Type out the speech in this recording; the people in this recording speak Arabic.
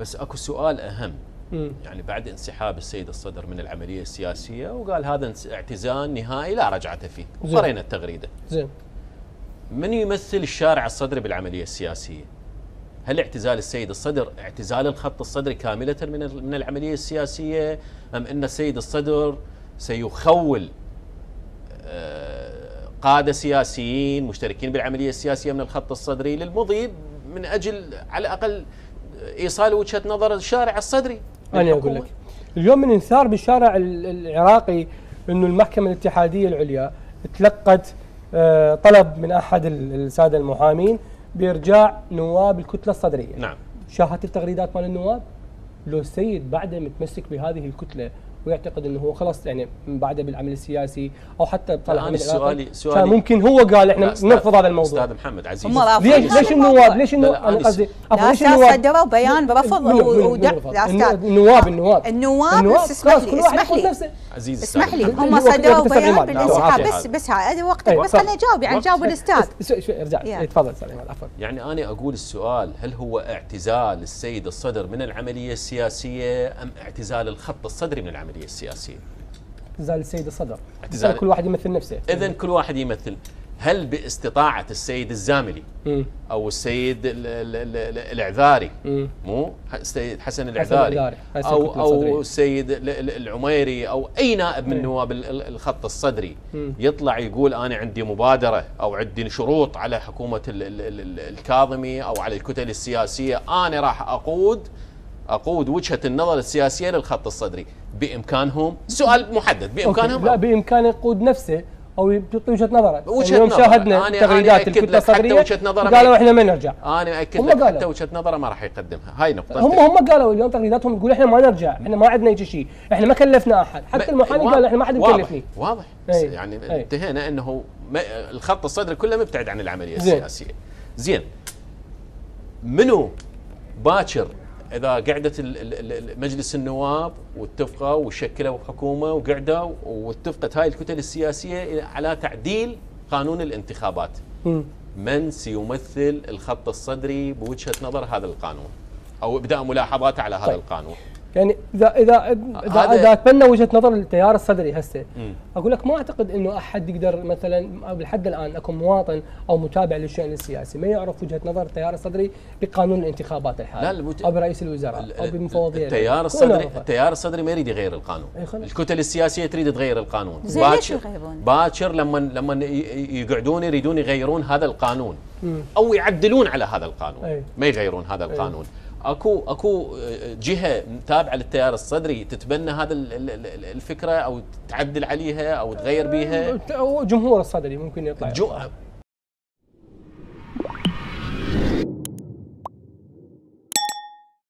بس اكو سؤال اهم. يعني بعد انسحاب السيد الصدر من العمليه السياسيه وقال هذا اعتزال نهائي لا رجعه فيه، وقرينا التغريده. زين. من يمثل الشارع الصدري بالعمليه السياسيه؟ هل اعتزال السيد الصدر اعتزال الخط الصدري كامله من العمليه السياسيه، ام ان السيد الصدر سيخول قاده سياسيين مشتركين بالعمليه السياسيه من الخط الصدري للمضي من اجل على الاقل ايصال وجهه نظر الشارع الصدري؟ انا اقول لك اليوم من انثار بالشارع العراقي انه المحكمه الاتحاديه العليا تلقت طلب من احد الساده المحامين بارجاع نواب الكتله الصدريه. نعم. شاهدت التغريدات مال النواب؟ لو السيد بعده متمسك بهذه الكتله ويعتقد انه هو خلاص يعني بعده بالعمل السياسي او حتى طلع من سؤالي كان ممكن هو قال احنا نرفض هذا الموضوع. استاذ محمد عزيز، ليش النواب؟ ليش النواب؟ انا قصدي ليش النواب صدروا بيان برفض ودع النواب اسمح لي هم صدروا بيان بالانسحاب. بس هذا وقتك، بس خليني اجاوب يعني جاوب الاستاذ. ارجع تفضل عفوا. يعني انا اقول السؤال هل هو اعتزال السيد الصدر من العمليه السياسيه ام اعتزال الخط الصدري من العمليه السياسية؟ اعتزال السيد الصدر. اعتزال كل واحد يمثل نفسه. إذا كل واحد يمثل. هل باستطاعة السيد الزاملي أو السيد العذاري مو السيد حسن العذاري أو السيد العميري أو أي نائب من نواب الخط الصدري يطلع يقول أنا عندي مبادرة أو عندي شروط على حكومة الكاظمي أو على الكتل السياسية، أنا راح أقود وجهة النظر السياسية للخط الصدري، بإمكانهم؟ سؤال محدد، بإمكانهم؟ لا، بإمكانه يقود نفسه أو يعطي وجهة نظره. اليوم شاهدنا تغريدات الكتلة الصدرية قالوا احنا ما نرجع. أنا أؤكد لك حتى وجهة نظره ما راح يقدمها، هاي نقطة. هم قالوا اليوم تغريداتهم يقول احنا ما نرجع، احنا ما عندنا هيك شيء، احنا ما كلفنا أحد، حتى المحامي قال احنا ما حد مكلفني. واضح يعني انتهينا أنه الخط الصدري كله مبتعد عن العملية السياسية. زين، منو باكر إذا قعدت مجلس النواب واتفقوا وشكلوا حكومة وقعدوا واتفقت هاي الكتل السياسية على تعديل قانون الانتخابات، من سيمثل الخط الصدري بوجهة نظر هذا القانون أو إبداء ملاحظات على هذا القانون؟ يعني إذا أتبنى وجهة نظر التيار الصدري هسه، أقول لك ما أعتقد إنه أحد يقدر مثلا لحد الآن أكون مواطن أو متابع للشأن السياسي ما يعرف وجهة نظر التيار الصدري بقانون الانتخابات الحالي أو برئيس الوزراء أو بمفوضية التيار الصدري ما يريد يغير القانون. الكتل السياسية تريد تغير القانون. باكر لما يقعدون يريدون يغيرون هذا القانون أو يعدلون على هذا القانون، ما يغيرون هذا القانون. اكو جهه تابعه للتيار الصدري تتبنى هذا الفكره او تعدل عليها او تغير بيها؟ جمهور الصدري ممكن يطلع